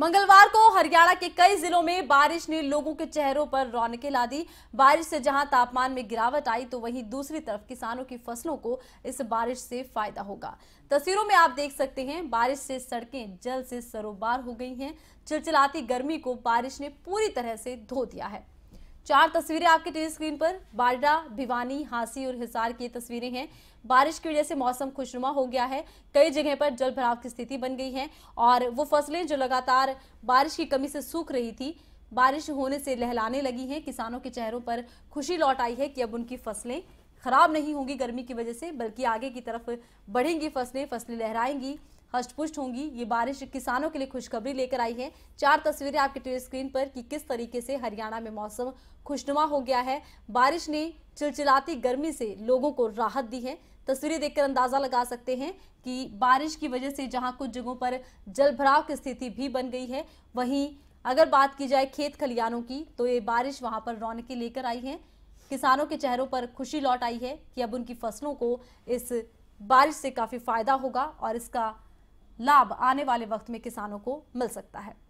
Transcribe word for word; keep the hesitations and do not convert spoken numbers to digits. मंगलवार को हरियाणा के कई जिलों में बारिश ने लोगों के चेहरों पर रौनकें ला दी। बारिश से जहां तापमान में गिरावट आई तो वहीं दूसरी तरफ किसानों की फसलों को इस बारिश से फायदा होगा। तस्वीरों में आप देख सकते हैं बारिश से सड़कें जल से सरोबार हो गई हैं। चिलचिलाती गर्मी को बारिश ने पूरी तरह से धो दिया है। चार तस्वीरें आपके टीवी स्क्रीन पर बाड़ा, भिवानी, हांसी और हिसार की तस्वीरें हैं। बारिश की वजह से मौसम खुशनुमा हो गया है। कई जगह पर जल भराव की स्थिति बन गई है और वो फसलें जो लगातार बारिश की कमी से सूख रही थी, बारिश होने से लहलाने लगी हैं। किसानों के चेहरों पर खुशी लौट आई है कि अब उनकी फसलें खराब नहीं होंगी गर्मी की वजह से, बल्कि आगे की तरफ बढ़ेंगी फसलें, फसलें लहराएंगी, हष्टपुष्ट होंगी। ये बारिश किसानों के लिए खुशखबरी लेकर आई है। चार तस्वीरें आपके टीवी स्क्रीन पर कि किस तरीके से हरियाणा में मौसम खुशनुमा हो गया है। बारिश ने चिलचिलाती गर्मी से लोगों को राहत दी है। तस्वीरें देखकर अंदाजा लगा सकते हैं कि बारिश की वजह से जहां कुछ जगहों पर जलभराव की स्थिति भी बन गई है, वहीं अगर बात की जाए खेत खलिहानों की तो ये बारिश वहाँ पर रौनकें लेकर आई है। किसानों के चेहरों पर खुशी लौट आई है कि अब उनकी फसलों को इस बारिश से काफ़ी फायदा होगा और इसका लाभ आने वाले वक्त में किसानों को मिल सकता है।